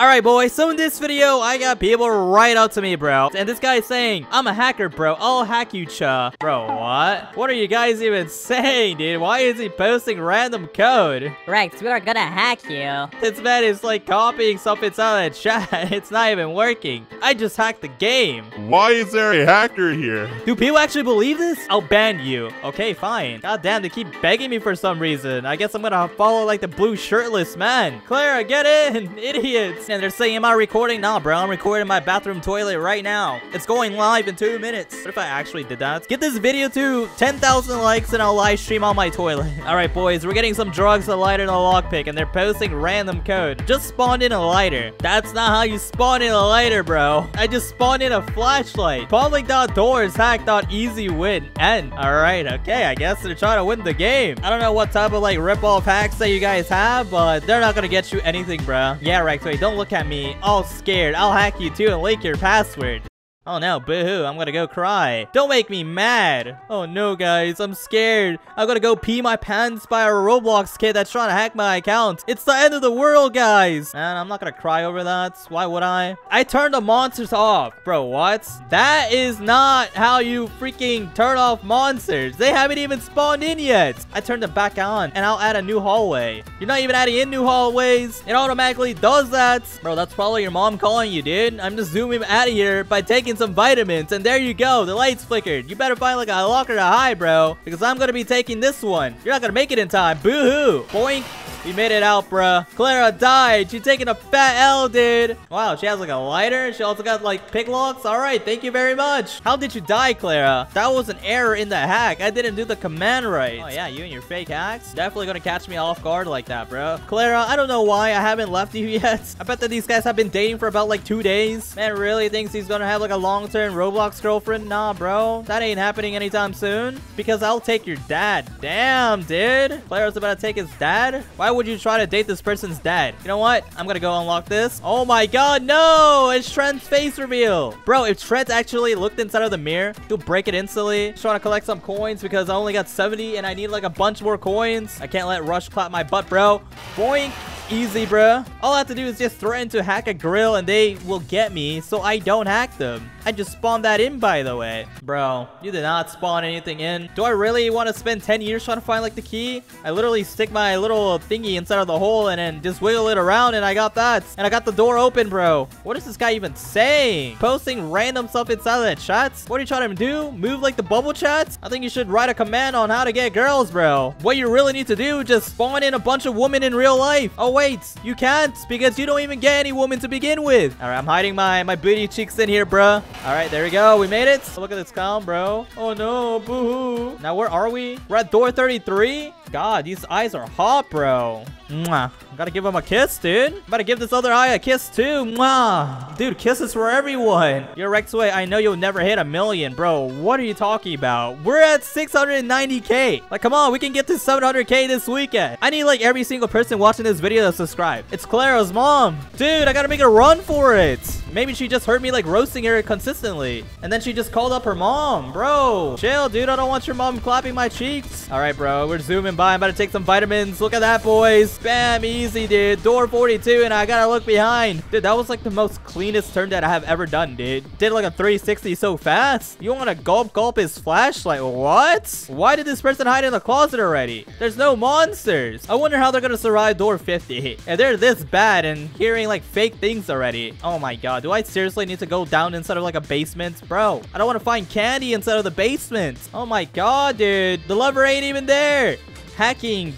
Alright boys, so in this video, I got people right up to me, bro. And this guy is saying, I'm a hacker, bro. I'll hack you, cha. Bro, what? What are you guys even saying, dude? Why is he posting random code? Rex, we are gonna hack you. This man is like copying something out of the chat. It's not even working. I just hacked the game. Why is there a hacker here? Do people actually believe this? I'll ban you. Okay, fine. God damn, they keep begging me for some reason. I guess I'm gonna follow like the blue shirtless man. Clara, get in, idiots. And they're saying, am I recording? Nah, bro, I'm recording my bathroom toilet right now. It's going live in 2 minutes. What if I actually did that? Get this video to 10,000 likes and I'll live stream on my toilet. All right, boys, we're getting some drugs, a lighter, and a lockpick, and they're posting random code. Just spawned in a lighter. That's not how you spawn in a lighter, bro. I just spawned in a flashlight. Public.doors hack.easy win. And all right, okay, I guess they're trying to win the game. I don't know what type of like rip-off hacks that you guys have, but they're not gonna get you anything, bro. Yeah, Rektway, don't look at me, all scared. I'll hack you too and leak your password. Oh no, boo-hoo, I'm gonna go cry. Don't make me mad. Oh no, guys, I'm scared. I'm gonna go pee my pants by a Roblox kid that's trying to hack my account. It's the end of the world, guys. Man, I'm not gonna cry over that. Why would I? I turned the monsters off. Bro, what? That is not how you freaking turn off monsters. They haven't even spawned in yet. I turned them back on, and I'll add a new hallway. You're not even adding in new hallways. It automatically does that. Bro, that's probably your mom calling you, dude. I'm just zooming out of here by taking some vitamins, and there you go, the lights flickered. You better find like a locker to hide, bro, because I'm gonna be taking this one. You're not gonna make it in time. Boo-hoo. Boink. We made it out, bruh. Clara died. She's taking a fat L, dude. Wow, she has like a lighter. She also got like pick locks. All right, thank you very much. How did you die, Clara? That was an error in the hack. I didn't do the command right. Oh yeah, you and your fake hacks. Definitely gonna catch me off guard like that, bro. Clara, I don't know why I haven't left you yet. I bet that these guys have been dating for about like 2 days. Man really thinks he's gonna have like a long-term Roblox girlfriend? Nah, bro. That ain't happening anytime soon, because I'll take your dad. Damn, dude. Clara's about to take his dad? Why would you try to date this person's dad? You know what? I'm gonna go unlock this. Oh my god, no! It's Trent's face reveal! Bro, if Trent actually looked inside of the mirror, he'll break it instantly. Just trying to collect some coins because I only got 70 and I need like a bunch more coins. I can't let Rush clap my butt, bro. Boink! Easy, bro. All I have to do is just threaten to hack a grill and they will get me, so I don't hack them. I just spawned that in, by the way. Bro, you did not spawn anything in. Do I really want to spend 10 years trying to find like the key? I literally stick my little thingy inside of the hole and then just wiggle it around, and I got that. And I got the door open, bro. What is this guy even saying? Posting random stuff inside of that chat? What are you trying to do? Move like the bubble chat? I think you should write a command on how to get girls, bro. What you really need to do is just spawn in a bunch of women in real life. Oh, wait, you can't, because you don't even get any woman to begin with. All right, I'm hiding my booty cheeks in here, bruh. All right, there we go. We made it. Look at this clown, bro. Oh, no. Boo-hoo. Now, where are we? We're at door 33. God, these eyes are hot, bro. Mwah. Gotta give him a kiss, dude. Gotta give this other eye a kiss, too. Mwah. Dude, kisses for everyone. Yo, Rektway, I know you'll never hit 1,000,000, bro. What are you talking about? We're at 690K. Like, come on. We can get to 700K this weekend. I need, like, every single person watching this video to subscribe. It's Clara's mom. Dude, I gotta make a run for it. Maybe she just heard me, like, roasting her consistently, and then she just called up her mom. Bro, chill, dude. I don't want your mom clapping my cheeks. All right, bro. We're zooming by. I'm about to take some vitamins. Look at that, boys. Bam. Easy. Dude, door 42, and I gotta look behind. Dude, that was like the most cleanest turn that I have ever done, dude. Did like a 360 so fast. You wanna gulp his flashlight? What? Why did this person hide in the closet already? There's no monsters. I wonder how they're gonna survive door 50. And they're this bad and hearing like fake things already. Oh my god, do I seriously need to go down inside of like a basement? Bro, I don't want to find candy inside of the basement. Oh my god, dude, the lover ain't even there. Hacking ...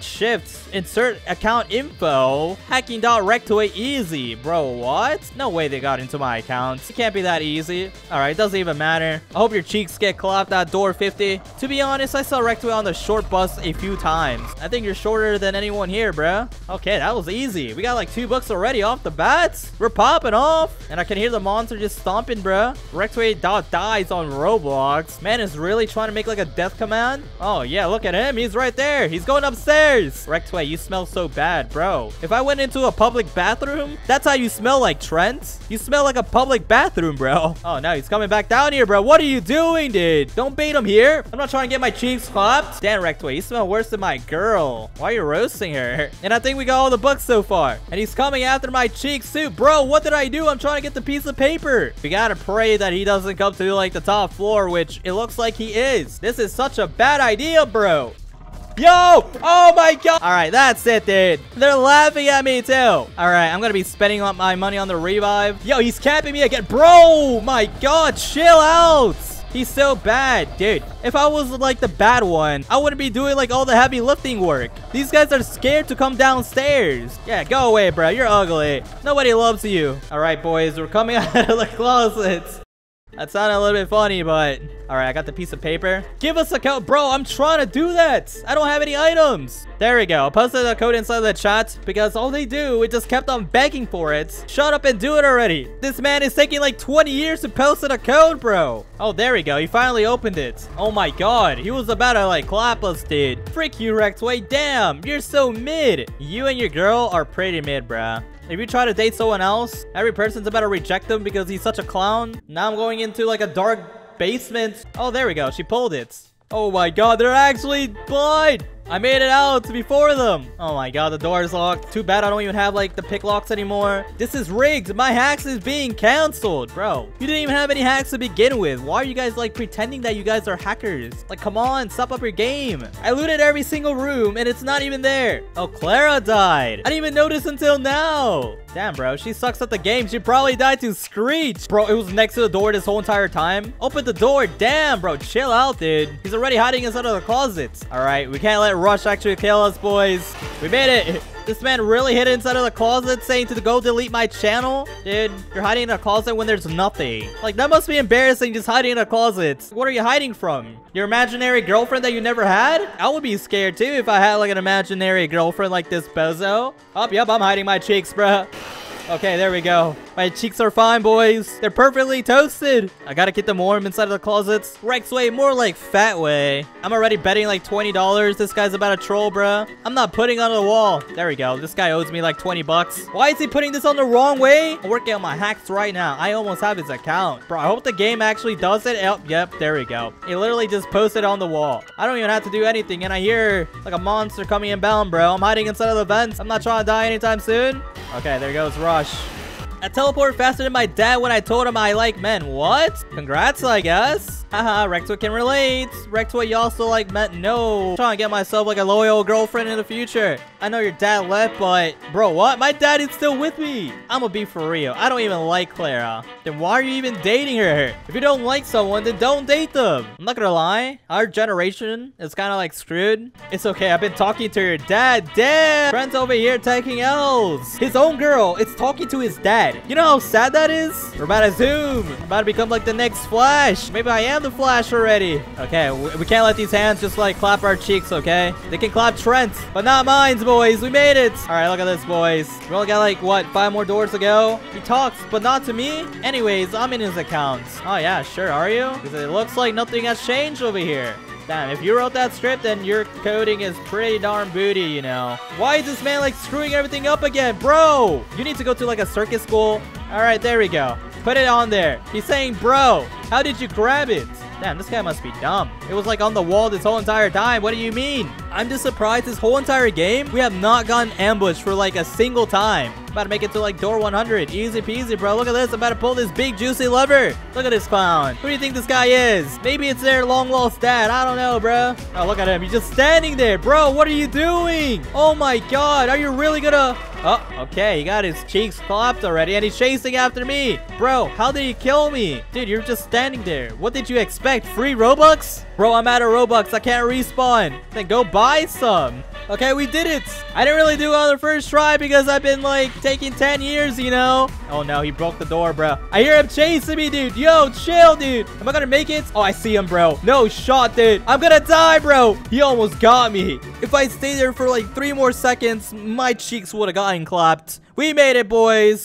shifts insert account info hacking .Rektway easy. Bro, what? No way they got into my account. It can't be that easy. All right, doesn't even matter. I hope your cheeks get clapped at door 50. To be honest, I saw Rektway on the short bus a few times. I think you're shorter than anyone here, bro. Okay, that was easy. We got like 2 bucks already off the bat. We're popping off, and I can hear the monster just stomping, bro. Rektway .dies on Roblox. Man is really trying to make like a death command. Oh yeah, look at him. He's right there. He's going upstairs. Rektway, you smell so bad, bro. If I went into a public bathroom, that's how you smell like, Trent. You smell like a public bathroom, bro. Oh, no, he's coming back down here, bro. What are you doing, dude? Don't bait him here. I'm not trying to get my cheeks popped. Damn, Rektway, you smell worse than my girl. Why are you roasting her? And I think we got all the books so far. And he's coming after my cheeks too. Bro, what did I do? I'm trying to get the piece of paper. We gotta pray that he doesn't come to like the top floor, which it looks like he is. This is such a bad idea, bro. Yo! Oh my god! All right, that's it, dude. They're laughing at me too. All right, I'm gonna be spending up my money on the revive. Yo, he's camping me again. Bro, my god, chill out. He's so bad, dude. If I was like the bad one, I wouldn't be doing like all the heavy lifting work. These guys are scared to come downstairs. Yeah, go away, bro. You're ugly. Nobody loves you. All right, boys, we're coming out of the closets. That sounded a little bit funny, but... All right, I got the piece of paper. Give us a code. Bro, I'm trying to do that. I don't have any items. There we go. I posted a code inside the chat because all they do, it just kept on begging for it. Shut up and do it already. This man is taking like 20 years to post a code, bro. Oh, there we go. He finally opened it. Oh my god. He was about to like clap us, dude. Frick you, Rektway. Damn, you're so mid. You and your girl are pretty mid, bruh. If you try to date someone else, every person's about to reject them because he's such a clown. Now I'm going into like a dark basement. Oh, there we go. She pulled it. Oh my god, they're actually blind. I made it out before them. Oh my god, the door is locked. Too bad I don't even have like the pick locks anymore. This is rigged. My hacks is being canceled, bro. You didn't even have any hacks to begin with. Why are you guys like pretending that you guys are hackers? Like, come on, step up your game. I looted every single room and it's not even there. Oh, Clara died. I didn't even notice until now. Damn, bro, she sucks at the game. She probably died to Screech. Bro, it was next to the door this whole entire time. Open the door. Damn, bro, chill out, dude. He's already hiding inside of the closets. All right, we can't let Rush actually kill us, boys. We made it. This man really hid inside of the closet saying to go delete my channel. Dude, you're hiding in a closet when there's nothing. Like, that must be embarrassing, just hiding in a closet. What are you hiding from? Your imaginary girlfriend that you never had? I would be scared too if I had like an imaginary girlfriend like this bozo. Oh, yep, I'm hiding my cheeks, bruh. Okay, there we go. My cheeks are fine, boys. They're perfectly toasted. I gotta keep them warm inside of the closets. Rektway, more like Fatway. I'm already betting like $20. This guy's about to troll, bruh. I'm not putting on the wall. There we go. This guy owes me like 20 bucks. Why is he putting this on the wrong way? I'm working on my hacks right now. I almost have his account. Bro, I hope the game actually does it. Oh, yep, there we go. He literally just posted on the wall. I don't even have to do anything. And I hear like a monster coming inbound, bro. I'm hiding inside of the vents. I'm not trying to die anytime soon. Okay, there goes Rob. I teleported faster than my dad when I told him I like men. What? Congrats, I guess. Haha, Rektway can relate. Rektway, you also like men. No. I'm trying to get myself like a loyal girlfriend in the future. I know your dad left, but... Bro, what? My dad is still with me. I'm gonna be for real. I don't even like Clara. Then why are you even dating her? If you don't like someone, then don't date them. I'm not gonna lie. Our generation is kind of like screwed. It's okay. I've been talking to your dad. Damn. Friends over here taking L's. His own girl. It's talking to his dad. You know how sad that is? We're about to zoom. We're about to become like the next Flash. Maybe I am the Flash already. Okay, we can't let these hands just like clap our cheeks, okay? They can clap Trent's, but not mine, boys. We made it. All right, look at this, boys. We only got like what, 5 more doors to go. He talks, but not to me. Anyways, I'm in his account. Oh yeah, sure. Are you? Because it looks like nothing has changed over here. Damn, if you wrote that script, then your coding is pretty darn booty, you know. Why is this man like screwing everything up again, bro? You need to go to like a circus school. All right, there we go. Put it on there. He's saying, bro, how did you grab it? Damn, this guy must be dumb. It was like on the wall this whole entire time. What do you mean? I'm just surprised this whole entire game, we have not gotten ambushed for like a single time. About to make it to like door 100. Easy peasy, bro. Look at this. I'm about to pull this big juicy lever. Look at this clown. Who do you think this guy is? Maybe it's their long lost dad. I don't know, bro. Oh, look at him. He's just standing there. Bro, what are you doing? Oh my god. Are you really gonna... Oh, okay. He got his cheeks clapped already and he's chasing after me. Bro, how did he kill me? Dude, you're just standing there. What did you expect? Free Robux? Bro, I'm out of Robux. I can't respawn. Then go buy some. Okay, we did it. I didn't really do it on the first try because I've been like taking 10 years, you know? Oh no, he broke the door, bro. I hear him chasing me, dude. Yo, chill, dude. Am I gonna make it? Oh, I see him, bro. No shot, dude. I'm gonna die, bro. He almost got me. If I stayed there for like 3 more seconds, my cheeks would have gotten clapped. We made it, boys.